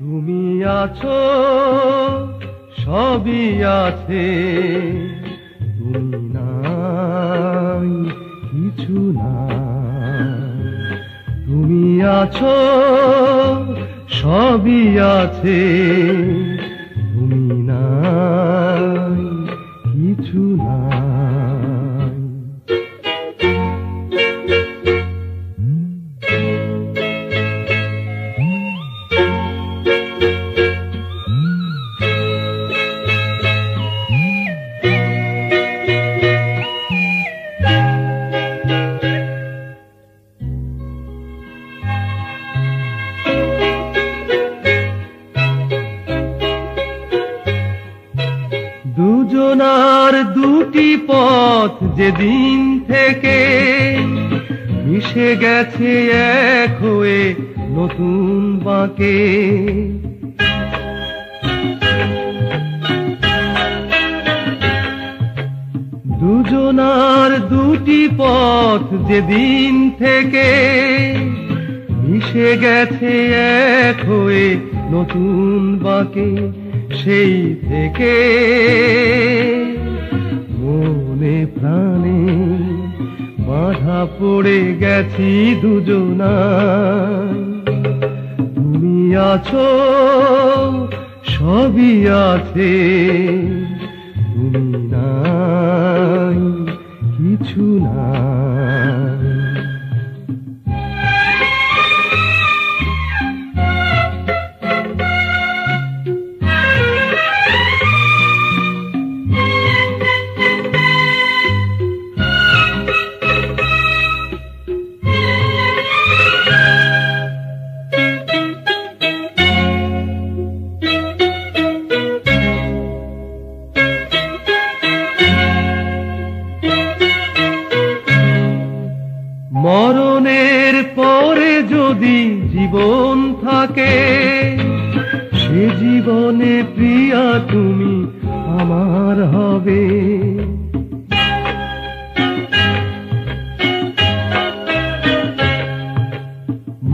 তুমি আছো সবই আছে তুমি নাই কিছু নাই তুমি আছো সবই আছে তুমি নাই কিছু নাই দুজনার দুটি পথ যেদিন থেকে মিশে গেছে এক হয়ে নতুন বাঁকে দুজনার দুটি পথ যেদিন থেকে মিশে গেছে এক হয়ে নতুন বাঁকে সেই থেকে মনে প্রাণে বাঁধা পড়ে গেছি দুজনায় তুমি আছো সবই আছে তুমি নাই কিছু নাই মরণের পরে যদি জীবন থাকে সে জীবনে প্রিয়া তুমি আমার হবে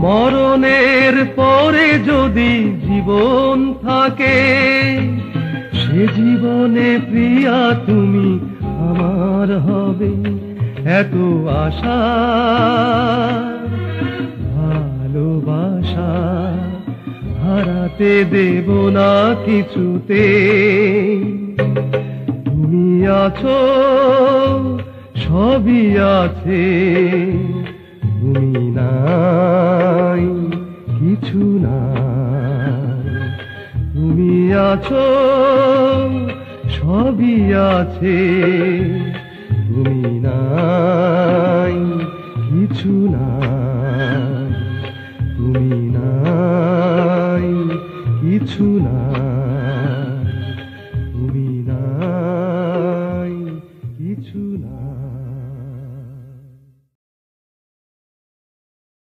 মরণের পরে যদি জীবন থাকে সে জীবনে প্রিয়া তুমি আমার হবে এত আশা ভালোবাসা হারাতে দেব না কিছুতে তুমি আছো সবই আছে তুমি নাই কিছু নাই তুমি আছো সবই আছে তুমি নাই কিছু নাই তুমি নাই কিছু নাই।